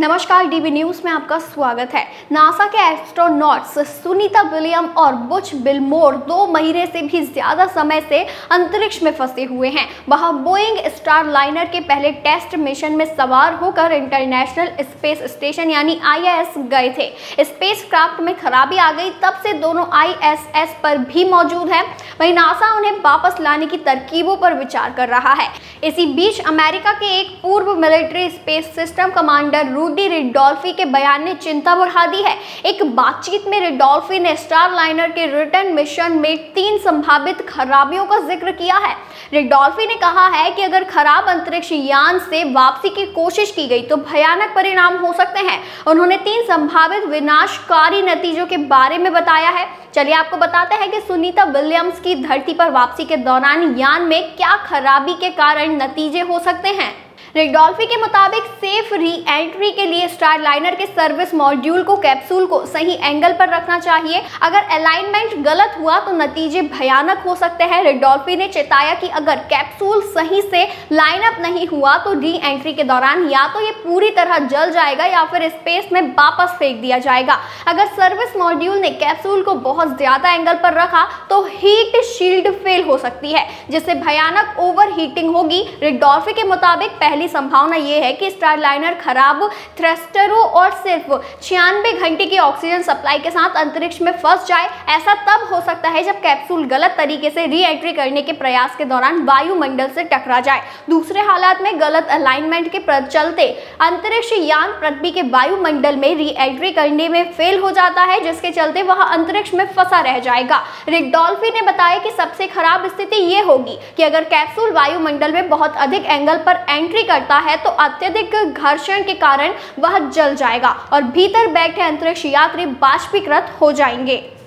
नमस्कार, DV news में आपका स्वागत है। नासा के एस्ट्रोनॉट्स सुनीता विलियम और बुच बिलमोर 2 महीने से भी ज्यादा समय से अंतरिक्ष में फंसे हुए हैं। वहां बोइंग स्टारलाइनर के पहले टेस्ट मिशन में सवार होकर इंटरनेशनल स्पेस स्टेशन यानी ISS गए थे। स्पेसक्राफ्ट में खराबी आ गई, तब से दोनों ISS पर भी मौजूद है। वहीं नासा उन्हें वापस लाने की तरकीबों पर विचार कर रहा है। इसी बीच अमेरिका के एक पूर्व मिलिट्री स्पेस सिस्टम कमांडर रू रिडोल्फी के बयान ने चिंता बढ़ा दी है। एक बातचीत में रिडोल्फी ने स्टारलाइनर के रिटर्न मिशन में 3 संभावित खराबियों का जिक्र किया है। रिडोल्फी ने कहा है कि अगर खराब अंतरिक्ष यान से वापसी की कोशिश की गई तो भयानक परिणाम हो सकते हैं। उन्होंने 3 संभावित विनाशकारी नतीजों के बारे में बताया है। चलिए आपको बताते हैं कि सुनीता विलियम्स की धरती पर वापसी के दौरान यान में क्या खराबी के कारण नतीजे हो सकते हैं। रिडोल्फी के मुताबिक सेफ री एंट्री के लिए स्टारलाइनर के सर्विस मॉड्यूल को कैप्सूल को सही एंगल पर रखना चाहिए। अगर अलाइनमेंट गलत हुआ तो नतीजे भयानक हो सकते हैं। रिडोल्फी ने चेताया कि अगर कैप्सूल सही से लाइनअप नहीं हुआ तो री एंट्री के दौरान या तो ये पूरी तरह जल जाएगा या फिर स्पेस में वापस फेंक दिया जाएगा। अगर सर्विस मॉड्यूल ने कैप्सूल को बहुत ज्यादा एंगल पर रखा तो हीट शील्ड फेल हो सकती है, जिससे भयानक ओवर हीटिंग होगी। रिडोल्फी के मुताबिक पहली संभावना यह है कि स्टारलाइनर खराब थ्रस्टरों और सिर्फ 96 घंटे की ऑक्सीजन सप्लाई के साथ अंतरिक्ष में फंस जाए। ऐसा तब हो सकता है जब कैप्सूल गलत तरीके से रीएंट्री करने के प्रयास के दौरान वायुमंडल से टकरा जाए। दूसरे हालात में गलत अलाइनमेंट के चलते अंतरिक्ष यान पृथ्वी के वायुमंडल में रीएंट्री करने में फेल हो जाता है, जिसके चलते वह अंतरिक्ष में फंसा रह जाएगा। रिडोल्फी ने बताया कि सबसे खराब स्थिति यह होगी कि अगर कैप्सूल वायुमंडल में बहुत अधिक एंगल पर एंट्री करता है तो अत्यधिक घर्षण के कारण वह जल जाएगा और भीतर बैठे अंतरिक्ष यात्री बाष्पीकृत हो जाएंगे।